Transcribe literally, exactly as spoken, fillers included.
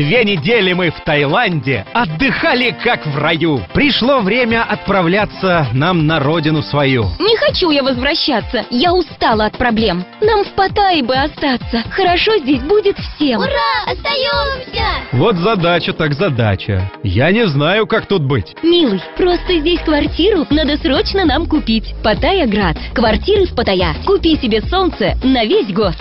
Две недели мы в Таиланде отдыхали как в раю. Пришло время отправляться нам на родину свою. Не хочу я возвращаться, я устала от проблем. Нам в Паттайе бы остаться, хорошо здесь будет всем. Ура, остаемся! Вот задача так задача. Я не знаю, как тут быть. Милый, просто здесь квартиру надо срочно нам купить. Паттайяград. Квартиры в Паттайе. Купи себе солнце на весь год.